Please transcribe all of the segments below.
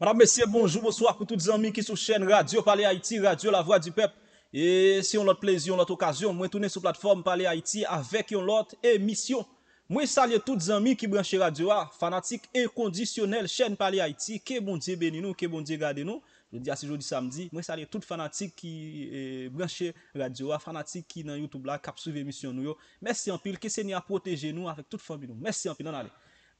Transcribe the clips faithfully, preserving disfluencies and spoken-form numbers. Madame, Monsieur, bonjour, bonsoir pour tous les amis qui sont sur chaîne Radio Pale Haïti, Radio La Voix du Peuple. Et si on a plaisir, on a l'occasion, moi tourner sur la plateforme Pale Haïti avec une autre émission. Moi salue tous les amis qui branchent radio, fanatiques inconditionnels, chaîne Pale Haïti. Que bon Dieu bénisse nous, que bon Dieu garde nous. Je dis à ce jour du samedi, moi salue tous les fanatiques qui branchent radio, fanatiques qui dans YouTube là, qui suivent l'émission nous. Merci en pile, que Seigneur protège nous avec toute famille nous. Merci en pile, on allez.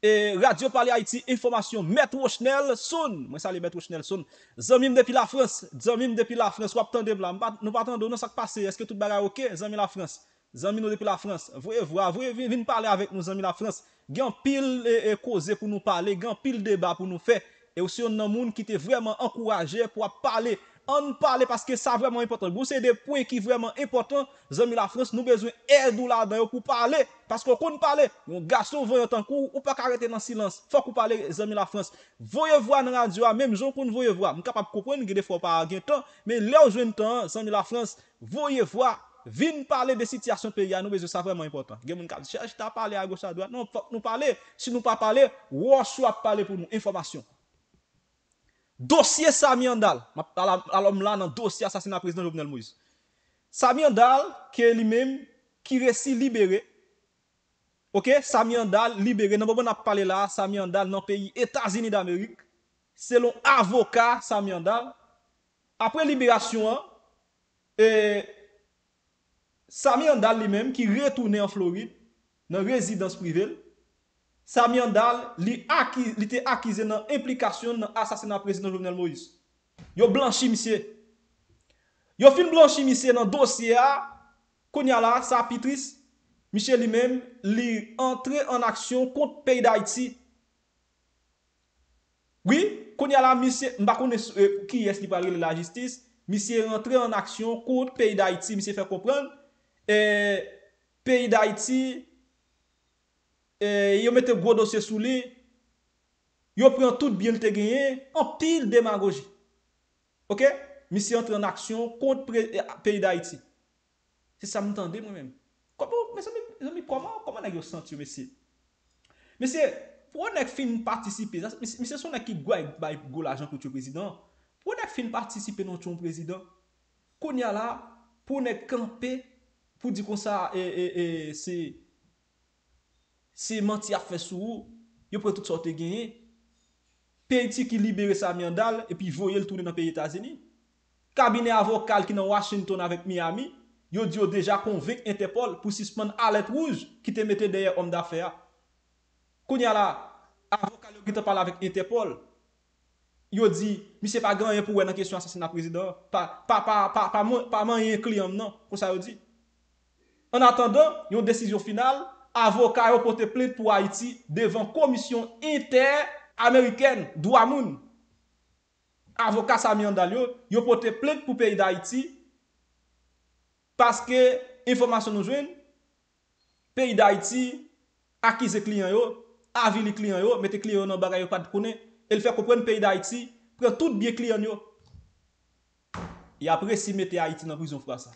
Et Radio Pale Haïti, information, Maître Rochnel son. Moi, salut Maître Rochnel son. Zamim depuis la France, Zamim depuis la France, ou attendez là, nous pas attendons, nous ça passe. Est-ce que tout bagarre OK? Zamim la France. Zamim depuis la France. Voyez voir, voyez venir parler avec nous Zamim la France. Gan pile et causer pour nous parler, gan pile débat pour nous faire. Et aussi on a monde qui était vraiment encouragé pour parler. On parle parce que ça vraiment important. Vous c'est des points qui vraiment importants. Zami la France, nous besoin aide là-dedans pour parler parce qu'on peut parler. Mon garçon voyant tant qu'on ou pas arrêter dans silence. Faut qu'on parle Zami la France. Voyez voir dans radio même gens qu'on voyez voir. On capable comprendre que des fois pas gain temps, mais là où jeune temps Zami la France, voyez voir viens parler de situation pays nous besoin ça vraiment important. Gen moun ka cherche ta parler à gauche à droite. Non, faut nous parler. Si nous pas parler, ou soit parler pour nous information. Dossier Samir Handal, l'homme là dans le dossier assassinat président Jovenel Moïse. Samir Handal, qui est lui-même, qui reste libéré. Ok, Samir Handal libéré. Nous avons parlé là, Samir Handal dans le pays États-Unis d'Amérique, selon avocat Samir Handal. Après libération, eh, Samir Handal lui-même, qui retourné en Floride, dans la résidence privée. Samir Handal li était accusé dans l'implication dans l'assassinat président Jovenel Moïse. Yo blanchi monsieur. Yo fin blanchi monsieur dans dossier a konya la sa pitrice monsieur lui-même li entré en action contre pays d'Haïti. Oui, konya la monsieur m'pa connait euh, qui est qui parle de la justice, monsieur rentré en action contre pays d'Haïti, monsieur fait comprendre et pays d'Haïti et yo mette gros dossier sous lui, yo prend tout bien le te gagné en pile démagogie. OK, monsieur entre en action contre pays d'Haïti. C'est ça m'entendez moi même. Comment mais comment comment nèg yo senti monsieur? Monsieur, pour nèg fin participer, monsieur son nèg qui bail go l'argent pour le président. Pour nèg fin participer dans ton président. Konya là pour nèg camper pour dire comme ça et et c'est c'est menti à faire sous, yo prend toutes sortes de gains. Pays qui libère Samir Handal et puis voyez le tourner dans pays États-Unis. Cabinet avocal qui dans Washington avec Miami, yo dit déjà convaincu Interpol pour suspendre alerte rouge qui te mettait derrière homme d'affaires. Kounya là, avocat qui te parle avec Interpol. Yo dit, monsieur pas grand rien pour dans question assassinat président, pas pas pas pas pas pas rien client non, comme ça yo dit. En attendant, une décision finale. Avocat ont porté plainte pour Haïti devant commission interaméricaine droit moun. Avocat Samir Handal yo porté plainte pour pays d'Haïti parce que information nous joigne pays d'Haïti acquise client yo, avili client yo, mette client dans bagay yo pas de connait, elle fait comprendre pays d'Haïti prend tout bien client yo. Et après si mette Haïti dans prison française.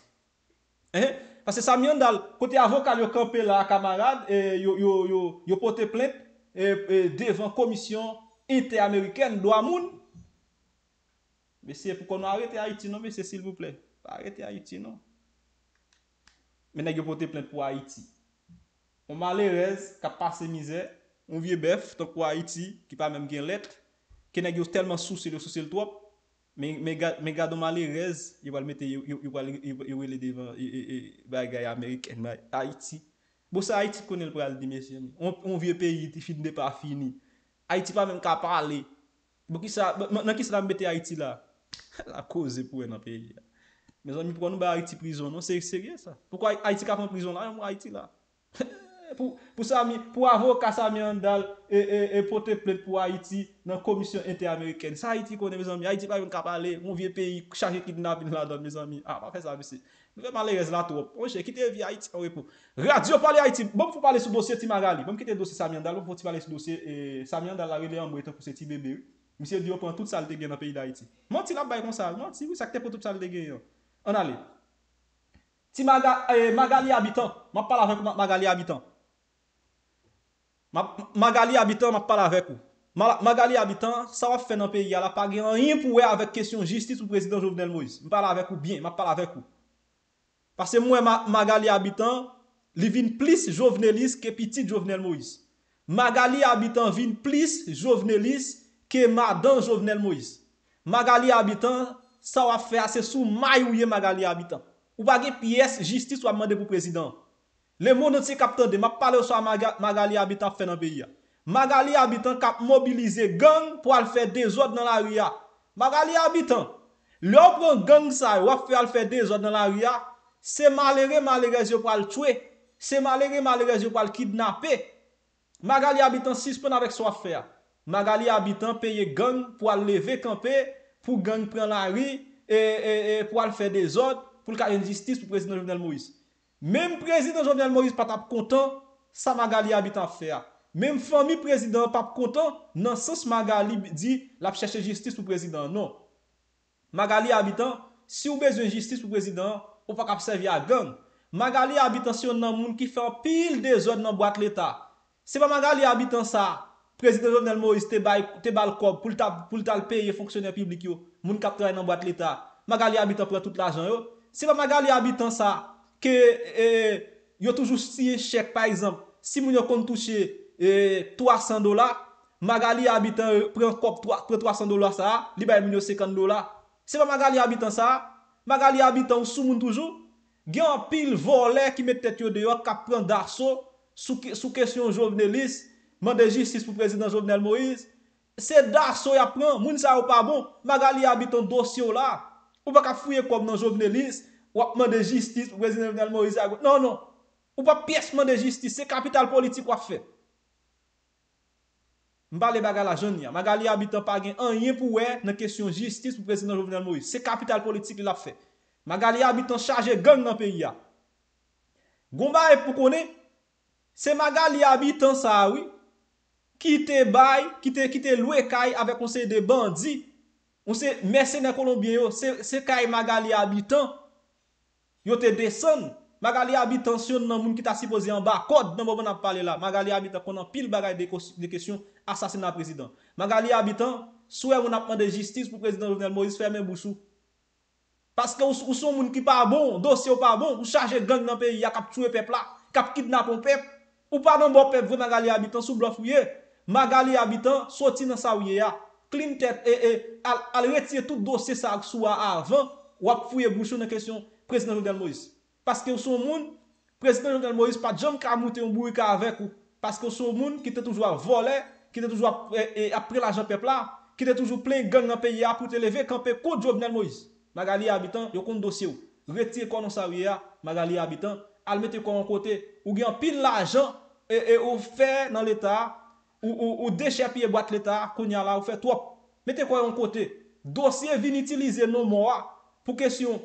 Hein? Parce que Samir Handal, côté avocat, yo campé la camarade, et yo, yo, yo, yo porté plainte devant commission interaméricaine, droit moun. Monsieur, pourquoi nous arrêter Haïti, non, monsieur, s'il vous plaît. Arrêtez Haïti, non. Maintenant, yo porté plainte pour Haïti. On malheureuse, qui a passé misère, on vieux bœuf, tant pour Haïti, qui pas même gen lettre, qui n'a tellement souci de souci le trop. Mais mais gars de malheureuse il va le mettre il va il va le devant bagay américaine Haïti bon ça Haïti connaît le pral dit monsieur on on vieux pays qui fin de pas fini Haïti pas même qu'à parler bon qui ça maintenant qui ça mettre Haïti là la cause pour un pays mes amis pourquoi nous ba Haïti prison non c'est sérieux ça pourquoi Haïti cap en prison là Haïti là pour pour ça pour avocat Samir Handal et et et porter plainte pour Haïti dans commission interaméricaine ça Haïti connaît mes amis Haïti pas même capable mon vieux pays chargé kidnapping là dans mes amis ah pas faire ça monsieur nous malheureuse là trop on cherche quitter vie Haïti on repos radio parler Haïti bon faut parler sur dossier Timagali bon quitter dossier Samir Handal faut parler sur dossier et Samir Handal la relé en breton pour ce petit bébé monsieur Dieu prend toute sale de gain dans pays d'Haïti menti là bail comme ça menti oui ça que pour toute sale de gain on allez Ti Magalie Habitant m'a parle avec Magalie Habitant Magalie Habitant m'a parlé avec vous. Magalie Habitant, ça va faire dans le pays, il n'y a pas rien pour faire avec question de justice ou président Jovenel Moïse. Je parle avec vous bien, je parle avec vous. Parce que moi, Magalie Habitant, il vient plus joveneliste que petit Jovenel Moïse. Magalie Habitant vient plus joveneliste que madame Jovenel Moïse. Magalie Habitant, ça va faire, c'est sous maille Magalie Habitant. Ou pas de pièce justice ou à demander pour président. Les mots qui captent de ma parle sur Magalie Habitant fait dans le pays. Magalie Habitant cap mobiliser gang pour aller faire des ordres dans la rue. Magalie Habitant, leur prend gang ça, ou faire faire des ordres dans la rue. C'est malheureux, malheureux, je pour le tuer. C'est malheureux, malheureux, je pour le kidnapper. Magalie Habitant suspend avec son affaire. Magalie Habitant paye gang pour aller lever camper, pour gang prendre la rue et, et pour aller faire des ordres pour le cas de justice pour le président Jovenel Moïse. Même président Jovenel Moïse pas content, ça Magalie Habitant fait. Même famille président pas content, non sens Magali dit la chercher justice pour président. Non. Magalie Habitant, si vous avez besoin de justice pour président, vous pas servir à gang. Magalie Habitant si on a un monde qui fait un pile des ordres dans boîte l'état. C'est pas Magalie Habitant ça. Président Jovenel Moïse te bail te bal cob pour pour ta payer fonctionnaire public yo, moun k'ap travay dans boîte l'état. Magalie Habitant prend tout l'argent yo. C'est pas Magalie Habitant ça que eh, yo toujours signé chèque par exemple, si moun yo kon toucher et trois cents dollars, Magalie Habitant prend trois cents dollars ça, li bay moun cinquante dollars. C'est pas Magalie Habitant ça. Magalie Habitant sou moun toujours. Gen an pile volé qui met tête yo dehors k'ap prend d'assaut sous sou question jovenelis, mande justice pour président Jovenel Moïse. C'est d'assaut y a prend, moun sa ou pas bon. Magalie Habitant dossier là, ou pas ka fouiller comme dans Jovenelis, ou mande justice pour président Jovenel Moïse. Non non. Ou pas pièce mande justice, c'est capital politique ou fait. M'balé baga la jeune ya. Magalie Habitant pa gen rien pour wè nan question justice pour président Jovenel Moïse. C'est capital politique l'a fait. Magalie Habitant chargé gang dans pays ya. Gomba et pour connait, c'est Magalie Habitant ça oui qui te bail, qui te qui te loué kay avec conseil de bandits. On sait mercenaires colombiens yo, c'est c'est kay Magalie Habitant. Yo te descend. Magalie Habitant sur nan moun ki ta supposé en bas code nan moment n'a parler là. Magalie Habitant konnen pile bagay de, de question assassinat président. Magalie Habitant souè on a demandé justice pour président Jovenel Moïse fermer bouchou. Parce que ou son moun ki pas bon, dossier pas bon, ou charger gang dans pays, y a k'ap tuer peuple là, k'ap kidnapper peuple, ou pas dans bon peuple, Magalie Habitant sous bluff ouye. Magalie Habitant sorti dans sa ouye ya, clean tête et et al, al retirer tout dossier ça sou avant ou a fouiller bouchou dans question président Jovenel Moïse. Parce que son monde, président Jovenel Moïse pas jamais ka monter un bourrique avec ou parce que son monde qui était toujours à voler, qui était toujours après l'argent peuple là, qui était toujours plein gang dans pays pour te lever camper contre Jovenel Moïse. Magalie Habitant, yo kon dossier ou. Retire kon sa riya, Magalie Habitant, al mette kon en côté ou gen pile l'argent et ou fait dans l'état ou ou, ou déchet pied boîte l'état konya là ou fait trop. Mettez kon en côté. Dossier vin utiliser nos mois pour question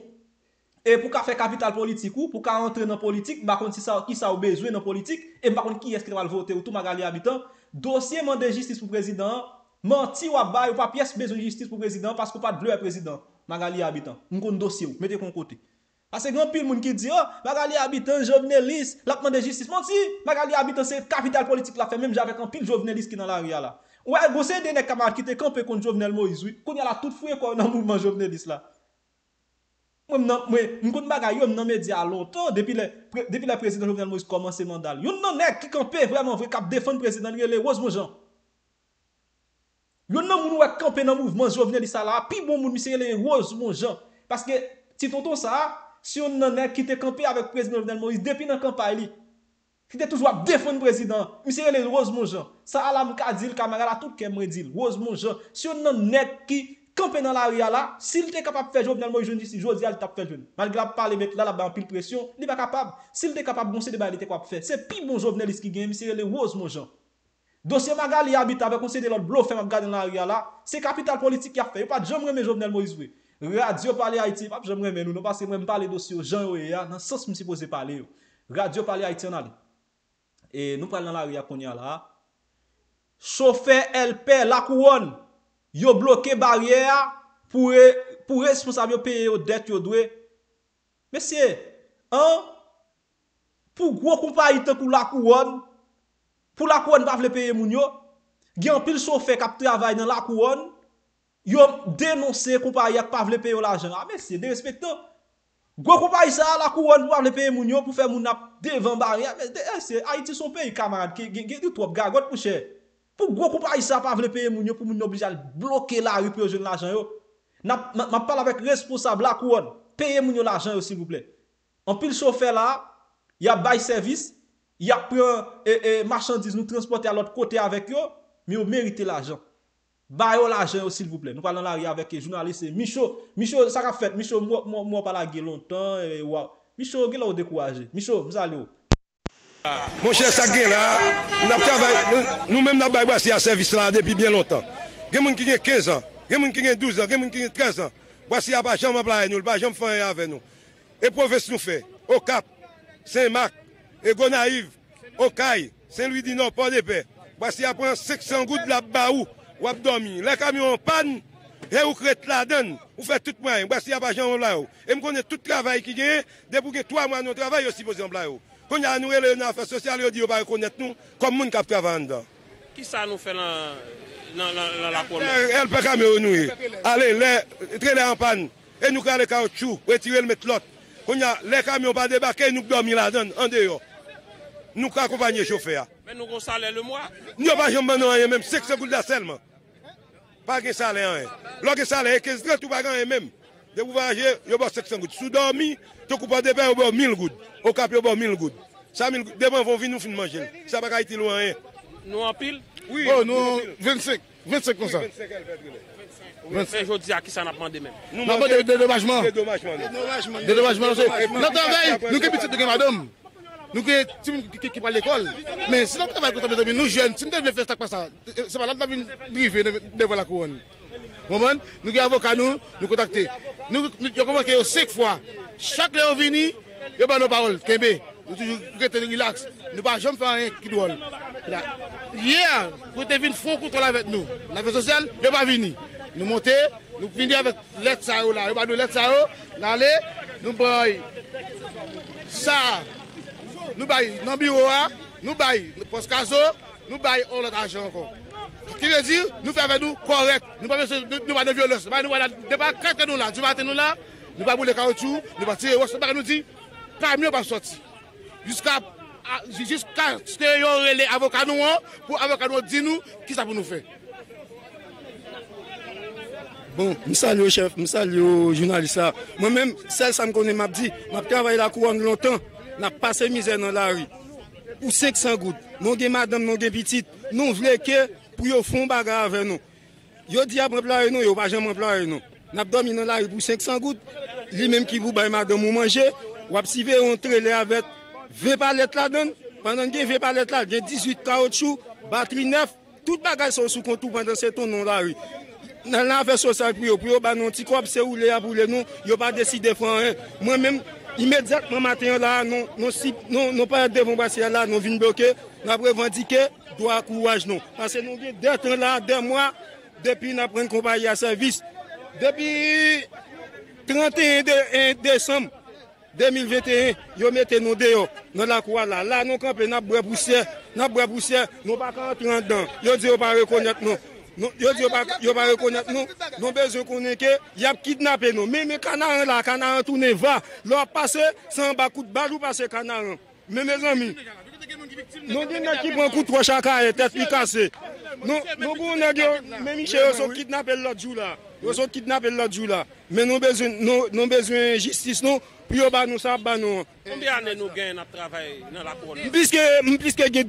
et pour faire capital politique ou pour entrer dans politique, par contre si ça qui ça a besoin dans politique et par contre qui est-ce qui va voter ou tout Magalie Habitant, dossier mande justice pour président, menti ou bail ou pas pièce besoin de justice pour président parce qu'on pas de bleu président. Magalie Habitant, on connait dossier, mettez kon côté. Parce que grand pile monde qui dit oh, Magalie Habitant joveneliste, la mande justice, menti, Magalie Habitant c'est capital politique la fait même avec un pile joveneliste qui dans la rue là. Ouais, go c'est des camarades qui te camper contre Jovenel Moïse, qu'on y a la toute fouille quoi dans mouvement joveneliste là. Moi, je ne connais pas les médias longtemps, depuis le président Jovenel Moïse commence mandat. Il y a un nèg qui campait vraiment, qui défend le président, il y a Rose Monjean. Il y a un nèg qui campait dans le mouvement Jovenel, il y a un bon monde qui est Rose Monjean. Parce que, si tonton ça, si on a un nèg qui était campé avec le président Jovenel Moïse, depuis la campagne, qui était toujours à défendre le président, il y a Rose Monjean. Ça, à la mkadi, le camarade, à tout le monde dit, Rose Monjean. Si on a un nèg qui campé dans la rue là, s'il était capable de faire Jovenel Moïse ici, Jodi a t'a fait jeune. Malgré parler mettre là là en pile pression, il pas capable. S'il était capable bon c'est débat il était capable faire. C'est plus bon Jovenel qui gagne, c'est le Rose Monjean. Dossier Magalie Habitant avec conseil de l'autre bluff m'a garder dans la rue là, c'est capital politique qui a fait. Pas jamais remettre Jovenel Moïse oui. Radio Pale Haïti, pas jamais remettre nous, non parce que même parler dossier Jean Oya dans sens me supposé parler. Radio Pale Haïti en et nous parlons dans la rue qu'on y a là. Chauffeur L P la couronne yo bloqué barrière pour pour responsable payer aux dettes yo doué monsieur hein pour gros compagnie tant pour la couronne pour la couronne pas veut payer moun yo gen pile sofe k'ap travay dans la couronne, yo dénoncer compagnie pa vle payer l'argent. Ah mais c'est dérespectant. Gros compagnie ça la couronne pa vle payer moun yo pour faire moun ap devant barrière. Mais c'est Haïti son pays camarade qui gen tout trop gagote pour cher. Pour gros compagnie ça pa vle payer moun yo pour moun obligé bloquer la rue pour jeune l'argent yo. N'a m'a parle avec responsable la couronne, payer moun yo l'argent s'il vous plaît. En pile chauffeur là, y a bail service, y a prend et, et marchandises nous transporter à l'autre côté avec yo, mais on mérite l'argent. Bail l'argent s'il vous plaît. Nous parlons là avec les journalistes Michaud, Michaud ça qu'a fait, Michaud moi moi, moi pas la guerre longtemps et wa. Michaud qui l'a découragé. Michaud, vous allez où? Mon cher ça gain là, nous travaillons nous même n'a bail à service là depuis bien longtemps. Gen moun qui a quinze ans, gen moun qui a douze ans, gen moun qui a treize ans. Voici à Bajam plaire nous, Bajam fait avec nous. Et province nous fait au Cap, Saint-Marc, Gonaïve, Okaï, Saint-Louis-du-Nord, Port-de-Paix. Voici après cinq cents gouttes de la baou, ou abdomi. Les camions en panne, et vous crête la donne, vous faites tout moyen. Voici après Jean là. Et je connais tout le travail qui gagne, depuis que trois mois nous travaillons aussi pour Jean-Blaou. Quand on nous est dans affaires sociales, on dit qu'on ne reconnaît pas nous comme monde qui travaille dedans. Qui ça nous fait dans la colonne? Elle peut nous. Allez, les traîner en panne, et nous allons les caoutchouc, retirer le mettre l'autre. Les camions pas débarquer, nous dormons là-dedans, en dehors. Nous accompagnons les chauffeurs. Mais nous avons un salaire le mois. Nous n'avons pas même cinq cents gouttes seulement. Pas de salaire. Lorsque salaire, quinze gouttes, tout le même. De vous voyager, vous avez cinq cents gouttes. Si vous dormez, vous avez mille gouttes. Au cap, vous avez mille gouttes. Demain, vous venez nous manger. Ça va pas être loin. Nous en pile? Oui. Nous vingt-cinq. vingt-cinq pour cent. Mais je dis à qui ça n'a pas demandé même. Nous avons des dédommagements. Des dédommagements. Des dédommagements. Notre travail, nous sommes petits de madame. Nous sommes qui parlent à l'école. Mais si nous travaillons contre nous, nous jeunes, si nous devons faire ça comme ça, c'est pas là que nous devons priver devant la couronne. Nous avons des avocats, nous nous contacter. Nous avons convoqué cinq fois. Chaque fois qu'on vient, nous avons nos paroles. Nous toujours relax. Nous ne pouvons jamais faire rien qui doit. Hier, vous êtes venu faire un contrôle avec nous. La vie sociale, nous ne sommes pas venus. Nous montons, nous venons avec l'aide ça, nous allons l'aide ça, nous allons, nous baillons ça, nous baillons dans le bureau, nous baillons le post-caso, nous baillons l'autre argent encore. Ce qui veut dire, nous faisons avec nous correct, nous ne pas de violence, nous ne pas craquer nous là, du matin nous là, nous ne pas bouler les caoutchouc, nous pas tirer, nous dit, le camion va sortir. Jusqu'à ce que les avocats nous pour avocats nous disent nous, qui ça pour nous faire. Bon, je salue le chef, je salue le journaliste. Moi-même, celle qui me connaît m'a dit, je travaille la couronne longtemps, je passe misère dans la rue. Pour cinq cents gouttes, nous avons madame, nous avons petite, nous voulons que pour faire un bagarre avec nous. Ils disent à m'employer nous, ils ne vont pas jamais employer nous. Nous avons dormi dans la rue pour cinq cents gouttes, lui-même qui vous baille madame, vous mangez, vous avez rentré avec vingt palettes là-dedans, pendant que vingt palettes là, il y a dix-huit caoutchouc, batterie neuf, toutes les bagages sont sous contrôle pendant ce temps dans la rue. Dans l'affaire sociale, pour eux, pour non petit corps, c'est où les aboulés, nous, ils n'ont pas décidé de faire. Moi-même, immédiatement, matin, là, nous n'avons pas de bon là, nous venons bloquer, nous avons revendiqué, droit courage, non. Parce que nous avons deux temps là, deux mois, depuis nous avons une compagnie à service. Depuis trente et un décembre deux mille vingt et un, ils mettent nous dehors, dans la cour là. Là, nous campons, nous avons poussière, nous avons poussière, nous n'avons pas rentrer dedans. Ils disent qu'ils ne vont pas reconnaître nous. Nous ne pas reconnaître nous. Nous avons besoin de a kidnappé nous. Même les canards là, les canards tournent, va. Leur passé, sans un coup de balle, ou passé canard. Mais mes amis, nous avons qui prend un coup de chacun, tête cassée. Nous avons même Michel, ils sont kidnappés l'autre jour là. Ils sont kidnappés l'autre jour là. Mais nous avons besoin de justice, nous. Puis nous sommes nous. Combien de nous gagnons à travailler dans la couronne? Puisque j'ai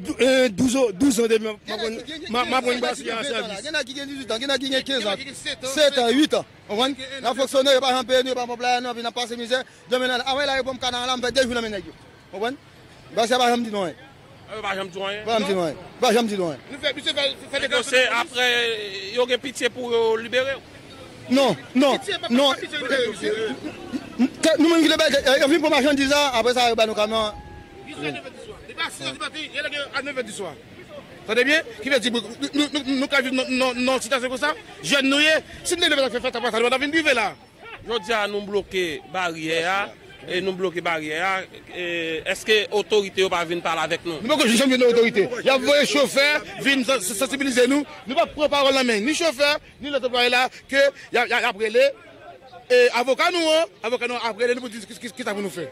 douze ans de ma bonne base qui est en service. Il y a dix-huit ans, il y a quinze ans, sept ans, huit ans. Il a fonctionné, il n'a pas payé, il n'a pas payé, il n'a pas passé misère. Avant, il a répondu au canal, il a fait deux jours dans le ménage. Vous comprenez? Il n'a pas dit non. Il n'a pas dit non. Il n'a pas dit non. Après, il y a pitié pour vous libérer? Non, non, non. Nous avons vu pour marchand dix ans, après ça, nous avons neuf heures du soir. Vous savez bien? Qui veut dire nous avons vu nos situations comme ça? Jeunes nous, si nous ne faisons pas ça, nous avons vu là. Je dis à nous bloquer barrière, et nous bloquer barrière. Est-ce que l'autorité va venir parler avec nous? Nous ne pouvons jamais venir l'autorité. Il y a un chauffeur qui vient sensibiliser nous. Nous ne pouvons pas prendre la main. Ni chauffeur, ni l'autre là, que y a après les avocats nous, avocats nous après les nous pour dire ce qu'ils vont nous faire.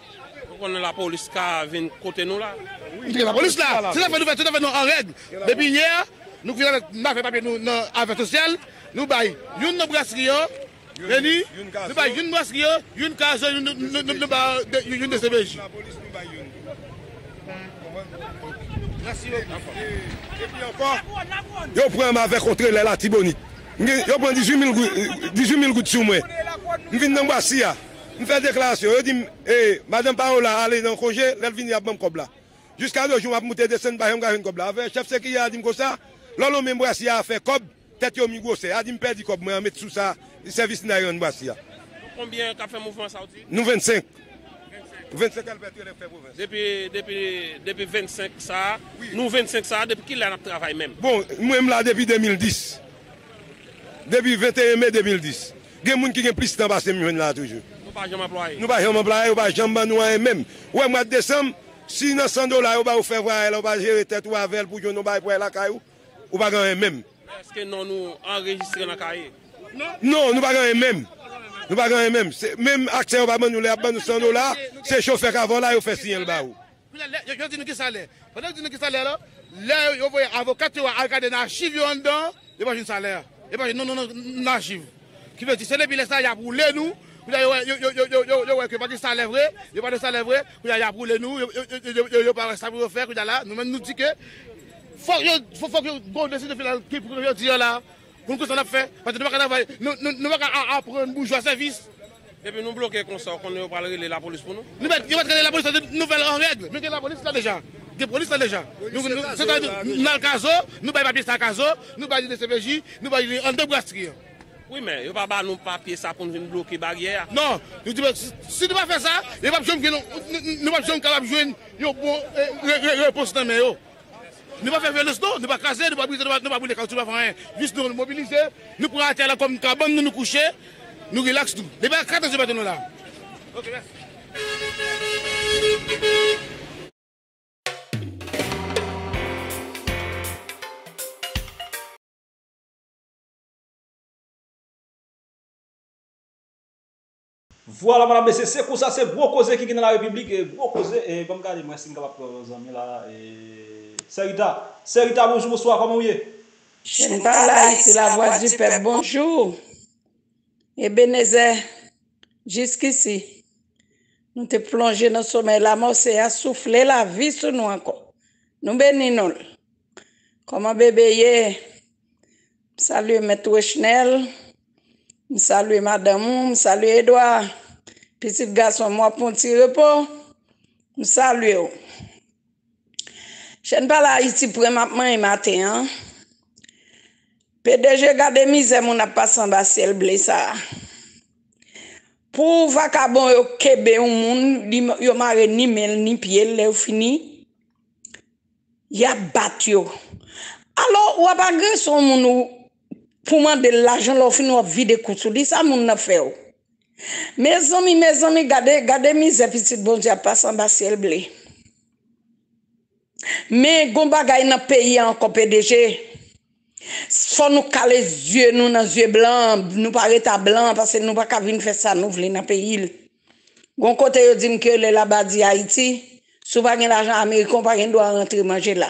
On a la police qui vient côté nous là. La police là, c'est la fait nous faire tout à fait en règle. Depuis hier, nous venons avec le papier avec social, nous baillons une brasserie. Réunis, nous avons une brasserie, une case, une D C B J. Et puis encore, je prends ma verre contre la Tibonite. Je prends dix-huit mille gouttes sur moi. Je viens dans la brasserie. Je fais une déclaration. Je dis, Madame Paola, allez dans le congé, elle vient à la Cobla. Jusqu'à deux jours, je vais monter des scènes, je vais faire une Cobla. Avec le chef sécurité, je dis comme ça, l'homme même brasserie a fait Cob. Tête au Migo, c'est à dire, je comme moi, mettre sous ça, le service n'a rien de bastia. Combien de cafés mouvement saoudi? Nous vingt-cinq. vingt-cinq Depuis depuis vingt-cinq ça, nous vingt-cinq ça depuis qu'il a travaillé même. Bon, moi-même là depuis deux mille dix. Depuis vingt et un mai deux mille dix. Il y a des gens qui ont plus de temps passé là toujours. Nous pas jamais employé. Nous pas jamais employé, nous pas jamais employé même. Ouais, mois de décembre, si nous cent dollars, on va faire voir, on va gérer tête ou avec pour que nous pas la caillou, on va gagner même. Est-ce que nous nous enregistrons dans le cahier? Non, nous ne pagons même. Nous ne pagons même. Même accès au baban, nous les abonnons cent dollars, c'est chauffeur avant là, il fait signer le baou. Je dis nous qui ça l'est. Pendant que nous qui ça l'est là, là, vous voyez avocat, vous regardez dans l'archive, vous en dedans, vous voyez une salaire. Vous voyez, non, non, non, l'archive. Qui veut dire, c'est les billets, ça, il y a brûlé nous. Vous voyez, vous voyez, vous pas de salaire vrai, vous pas de salaire vrai, vous voyez, il y a brûlé nous, vous pas de salaire faire, vous là, nous-mêmes nous disons que. Il faut que décide de faire qui pour dire là, pour que ça l'a fait, parce que nous ne pouvons pas apprendre bourgeois service. Et puis nous bloquons comme ça, qu'on ne parle de la police pour nous. Nous mettons la police nouvelle en règle, mettez la police là déjà. Des polices là déjà. Nous dans le caso, nous baillons papier ça caso, nous baillons des C P J, nous baillons en deux brasseries. Oui, mais il ne va pas nous papier ça pour nous bloquer la barrière. Non, si nous ne faisons pas ça, nous ne sommes pas capables de jouer une réponse dans les mains. Nous ne pouvons pas faire violence, nous ne pouvons pas casser, nous ne pouvons pas brûler quand nous ne pouvons pas faire rien. Juste nous mobiliser, nous prenons la terre là comme une cabane, nous nous couchons, nous relaxons tout. Les barricades, nous sommes là. Ok, merci. Voilà, madame, c'est pour ça, c'est gros cause qui est dans la République, et gros cause, et comme regardez, moi, c'est capable de vous amener là, et. Serita, Serita, bonjour, bonsoir, comment vous êtes? Je ne parle pas ici, la voix du peuple, bonjour. Et Bénézère, jusqu'ici, nous te plongés dans le sommeil, la mort c'est à souffler la vie sur nous encore. Nous bénissons. Comment bébé, salut Maître Rochnel, salut Madame, salut Edouard, petit garçon, moi pour un petit repos, salut. Je ne parle pas ici pour matin et matin. P D G garde misère, on n'a pas sans basel blessé. Pour vacabon yo kebe ou moun, yo mare ni mel ni pied, le ou fini. Ya bat yo. Alors, ou pas gagné son moun pour demander l'argent, l'on fini ou vide koutou, li sa moun n'a fait. Mes amis, mes amis, garde, garde misère, petit bon Dieu, pas sans basel blé. Mais gomba gaye nan pays encore P D G. Faut nous caler yeux nous dans yeux blancs, nous pas reta blanc parce que nous pas ka vinn faire ça nous vle dans pays. Gon côté yo di que le la badi Haïti, sou pa gen l'argent américain pa gen doit rentrer manger là.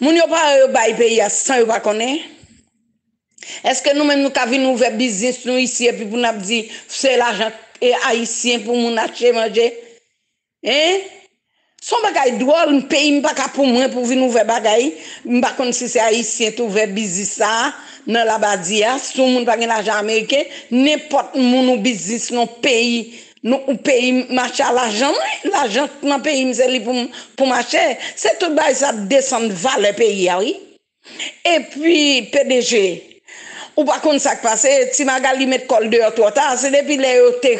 Moun yo pa yo bay pays sans yo pa connaît. Est-ce que nous même nous ka vinn ouvert business nous ici et puis pour n'a dit c'est l'argent et haïtien pour moun acheter manger? Hein? Son bagay drôle, un pays m'pa ka pour moi pour venir ouvrir bagay, m'pa konn si c'est haïtien tout ouvrir business ça dans la badia, sou moun pa gen l'argent américain, n'importe moun ou business non pays, non ou pays marcher l'argent, l'argent dans pays m'se li pour pour marcher, c'est tout bagay ça descend valeur pays oui. Et puis P D G ou pa konn ça passer, ti Magali met col dehors trop tard, c'est depuis les yo te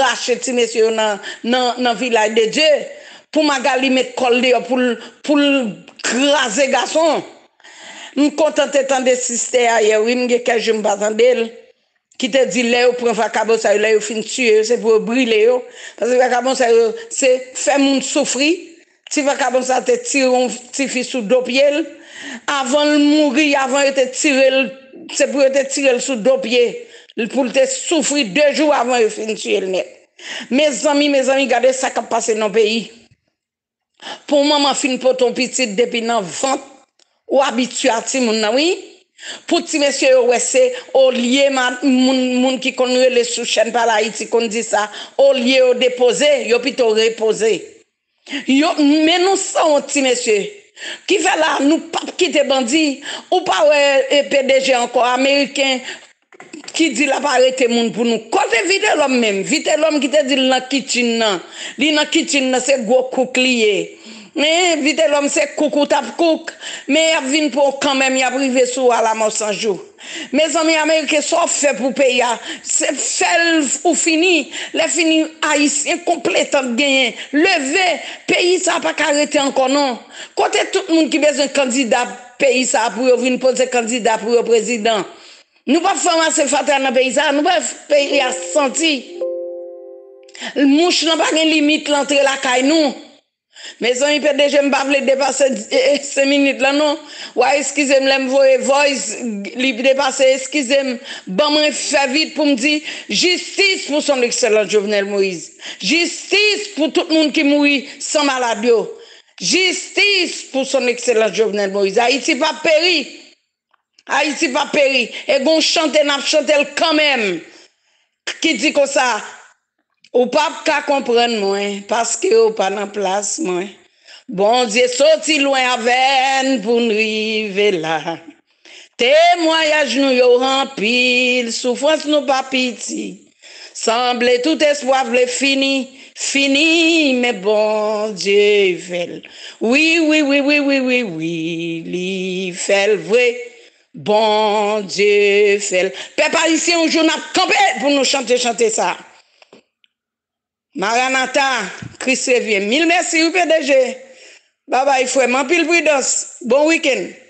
rache ti monsieur dans dans dans village de Dieu. Pour Magali mettre collé pour pour craser garçon. Me contente tant des sisters hier oui, me quelques jours m'attendel. qui te dit là pour vacabon ça là fin tuer c'est pour brûler parce que vacabon ça c'est faire monde souffrir tu vacabon ça te tire un petit fils sous dos pied avant de mourir avant il te tirer c'est pour te tirer sous dos pied pour te souffrir deux jours avant il fin tuer net. Mes amis mes amis regardez ça qui passe dans le pays pour maman fin pour ton petit depuis dans vingt ou habitué à ti moun nan oui. Pour ti monsieur ouais c'est au lieu moun moun qui connaît les sous chaîne Pale Haïti qu'on dit ça au lieu de déposer yo plutôt reposer yo mais nous sont ti monsieur qui fait là nous pas quitter bandit ou pas P D G encore américain qui dit la parité moun pour nous côté vite l'homme même vite l'homme qui te dit la kitchen nan li nan kitchen nan c'est gros couklier. Mais vite l'homme c'est coucou tap cook mais il vient pour quand même il a privé sous à la mort sans jour. Mes amis américains sont faits pour payer c'est fait ou fini les fini haïtiens complètement gagné lever pays ça pas arrêter encore non côté tout le monde qui besoin candidat pays ça pour venir poser candidat pour président nous pas former fatal dans pays ça nous pas payer à senti le mouche n'a pas une limite l'entrée la caille nous. Mes amis, P D G, m'pa vle dépasser cinq minutes là, non? Ouais, excusez-moi, m'voye voice, li dépasser, excusez-moi, bon, m'en fait vite pour me dire, justice pour son excellent Jovenel Moïse. Justice pour tout le monde qui mourit sans maladie. Justice pour son excellent Jovenel Moïse. Haïti pas péri. Haïti pas péri. Et gon chante, n'a chante quand même. Qui dit comme ça? Ou pas qu'à comprendre moins parce que ou pas en place moins. Bon Dieu sorti loin avec pour nous arriver là. Témoignage nous yo rempli, souffrance nous pas pitié. Semble tout espoir vle fini, fini mais bon Dieu fait. Oui oui oui oui oui oui oui, il fait vrai. Bon Dieu fait. Peuple ici un jour n'a campé pour nous chanter chanter ça. Maranatha, Christ revient. Mille merci, P D G. Bye bye, frère. M'en pile prudence. Bon week-end.